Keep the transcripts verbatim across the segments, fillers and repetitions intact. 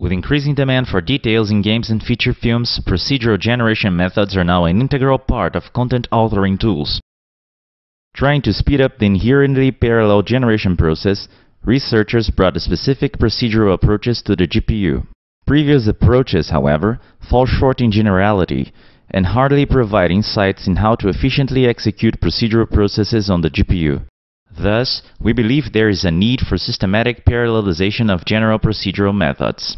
With increasing demand for details in games and feature films, procedural generation methods are now an integral part of content authoring tools. Trying to speed up the inherently parallel generation process, researchers brought specific procedural approaches to the G P U. Previous approaches, however, fall short in generality and hardly provide insights in how to efficiently execute procedural processes on the G P U. Thus, we believe there is a need for systematic parallelization of general procedural methods.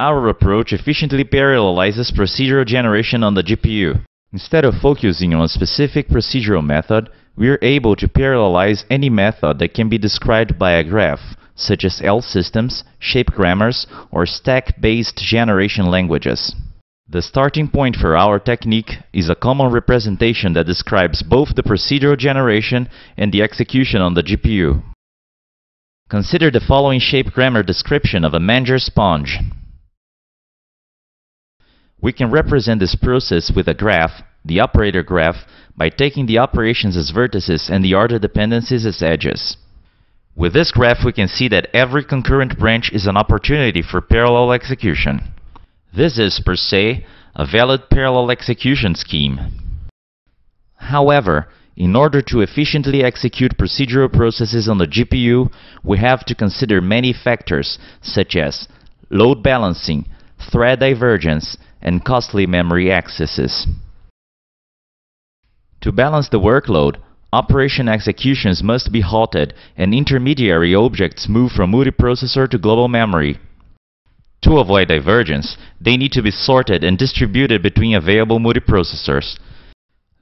Our approach efficiently parallelizes procedural generation on the G P U. Instead of focusing on a specific procedural method, we are able to parallelize any method that can be described by a graph, such as L-systems, shape grammars, or stack-based generation languages. The starting point for our technique is a common representation that describes both the procedural generation and the execution on the G P U. Consider the following shape grammar description of a Menger sponge. We can represent this process with a graph, the operator graph, by taking the operations as vertices and the order dependencies as edges. With this graph, we can see that every concurrent branch is an opportunity for parallel execution. This is, per se, a valid parallel execution scheme. However, in order to efficiently execute procedural processes on the G P U, we have to consider many factors, such as load balancing, thread divergence, and costly memory accesses. To balance the workload, operation executions must be halted and intermediary objects moved from multiprocessor to global memory. To avoid divergence, they need to be sorted and distributed between available multiprocessors.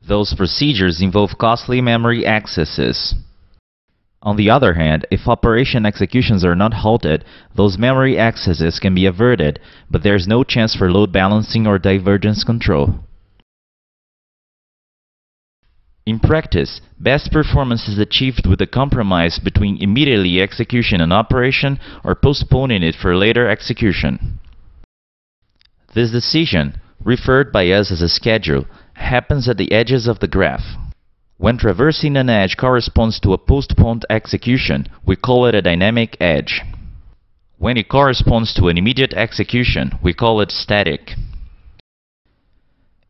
Those procedures involve costly memory accesses. On the other hand, if operation executions are not halted, those memory accesses can be averted, but there is no chance for load balancing or divergence control. In practice, best performance is achieved with a compromise between immediately executing an operation or postponing it for later execution. This decision, referred by us as a schedule, happens at the edges of the graph. When traversing an edge corresponds to a postponed execution, we call it a dynamic edge. When it corresponds to an immediate execution, we call it static.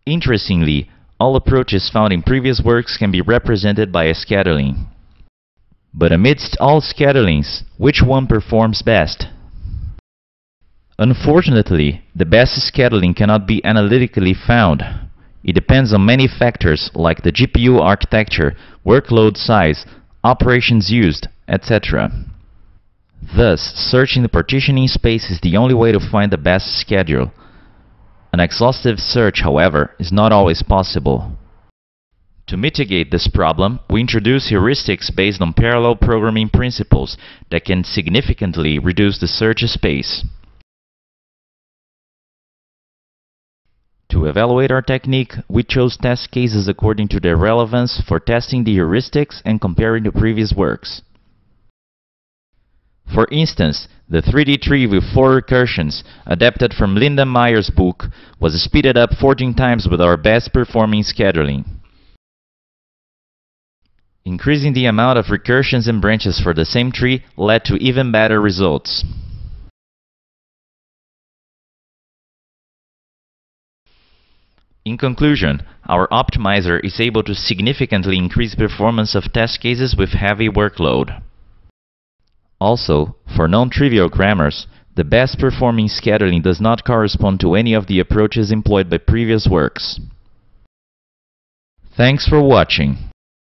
Interestingly, all approaches found in previous works can be represented by a scheduling. But amidst all schedulings, which one performs best? Unfortunately, the best scheduling cannot be analytically found. It depends on many factors like the G P U architecture, workload size, operations used, et cetera. Thus, searching the partitioning space is the only way to find the best schedule. An exhaustive search, however, is not always possible. To mitigate this problem, we introduce heuristics based on parallel programming principles that can significantly reduce the search space. To evaluate our technique, we chose test cases according to their relevance for testing the heuristics and comparing to previous works. For instance, the three D tree with four recursions, adapted from Linda Meyer's book, was speeded up fourteen times with our best performing scheduling. Increasing the amount of recursions and branches for the same tree led to even better results. In conclusion, our optimizer is able to significantly increase performance of test cases with heavy workload. Also, for non-trivial grammars, the best performing scheduling does not correspond to any of the approaches employed by previous works. Thanks for watching.